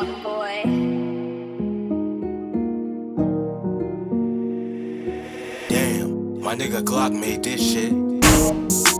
fuck boy. Damn, my nigga Glock made this shit.